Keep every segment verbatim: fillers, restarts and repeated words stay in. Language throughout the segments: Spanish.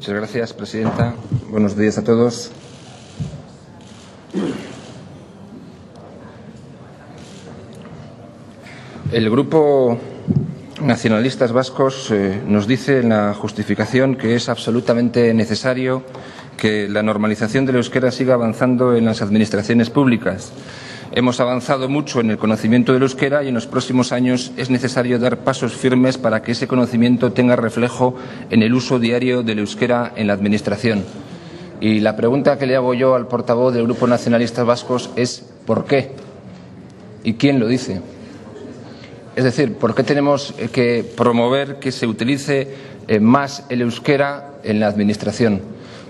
Muchas gracias, presidenta. Buenos días a todos. El Grupo Nacionalistas Vascos eh, nos dice en la justificación que es absolutamente necesario que la normalización del euskera siga avanzando en las administraciones públicas. Hemos avanzado mucho en el conocimiento del euskera y en los próximos años es necesario dar pasos firmes para que ese conocimiento tenga reflejo en el uso diario del euskera en la administración. Y la pregunta que le hago yo al portavoz del Grupo Nacionalistas Vascos es ¿por qué? ¿Y quién lo dice? Es decir, ¿por qué tenemos que promover que se utilice más el euskera en la administración?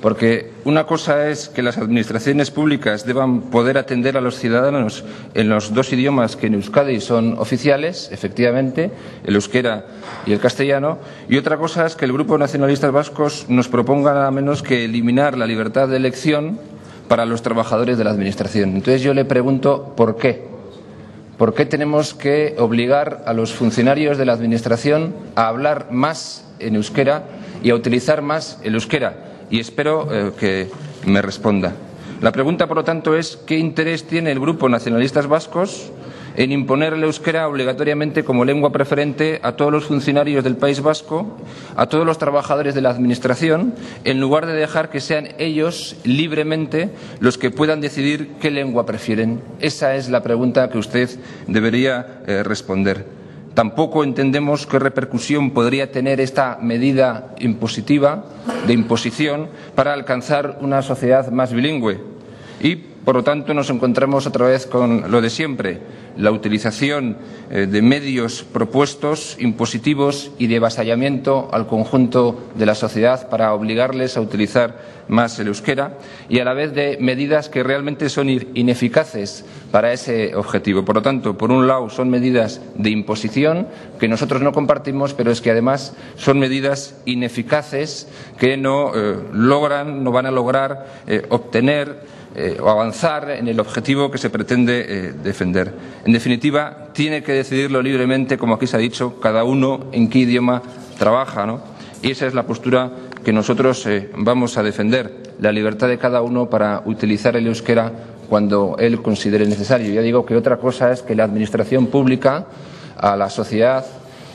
Porque una cosa es que las administraciones públicas deban poder atender a los ciudadanos en los dos idiomas que en Euskadi son oficiales, efectivamente, el euskera y el castellano, y otra cosa es que el Grupo Nacionalistas Vascos nos proponga nada menos que eliminar la libertad de elección para los trabajadores de la administración. Entonces yo le pregunto ¿por qué? ¿Por qué tenemos que obligar a los funcionarios de la Administración a hablar más en euskera y a utilizar más el euskera? Y espero eh, que me responda. La pregunta, por lo tanto, es ¿qué interés tiene el Grupo Nacionalistas Vascos en imponer el euskera obligatoriamente como lengua preferente a todos los funcionarios del País Vasco, a todos los trabajadores de la Administración, en lugar de dejar que sean ellos libremente los que puedan decidir qué lengua prefieren? Esa es la pregunta que usted debería eh, responder. Tampoco entendemos qué repercusión podría tener esta medida impositiva, de imposición, para alcanzar una sociedad más bilingüe. Y por lo tanto nos encontramos otra vez con lo de siempre, la utilización de medios propuestos, impositivos y de avasallamiento al conjunto de la sociedad para obligarles a utilizar más el euskera y a la vez de medidas que realmente son ineficaces para ese objetivo. Por lo tanto, por un lado son medidas de imposición que nosotros no compartimos, pero es que además son medidas ineficaces que no eh, logran, no van a lograr eh, obtener Eh, o avanzar en el objetivo que se pretende eh, defender. En definitiva, tiene que decidirlo libremente, como aquí se ha dicho, cada uno en qué idioma trabaja, ¿no? Y esa es la postura que nosotros eh, vamos a defender, la libertad de cada uno para utilizar el euskera cuando él considere necesario. Ya digo que otra cosa es que la administración pública a la sociedad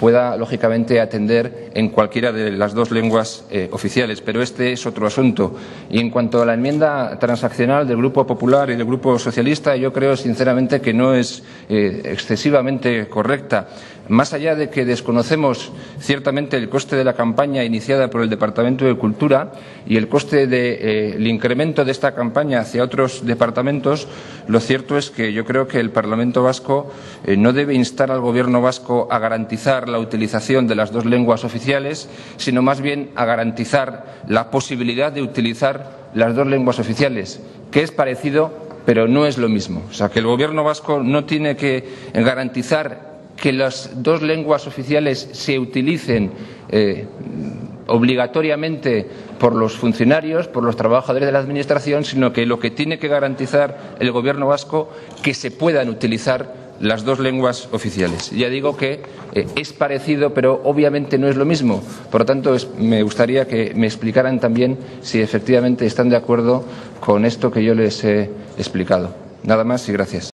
pueda, lógicamente, atender en cualquiera de las dos lenguas eh, oficiales. Pero este es otro asunto. Y en cuanto a la enmienda transaccional del Grupo Popular y del Grupo Socialista, yo creo, sinceramente, que no es eh, excesivamente correcta. Más allá de que desconocemos ciertamente el coste de la campaña iniciada por el Departamento de Cultura y el coste del de, eh, incremento de esta campaña hacia otros departamentos, lo cierto es que yo creo que el Parlamento Vasco eh, no debe instar al Gobierno Vasco a garantizar la utilización de las dos lenguas oficiales, sino más bien a garantizar la posibilidad de utilizar las dos lenguas oficiales, que es parecido, pero no es lo mismo. O sea, que el Gobierno Vasco no tiene que garantizar que las dos lenguas oficiales se utilicen eh, obligatoriamente por los funcionarios, por los trabajadores de la Administración, sino que lo que tiene que garantizar el Gobierno vasco que se puedan utilizar las dos lenguas oficiales. Ya digo que eh, es parecido, pero obviamente no es lo mismo. Por lo tanto, es, me gustaría que me explicaran también si efectivamente están de acuerdo con esto que yo les he explicado. Nada más y gracias.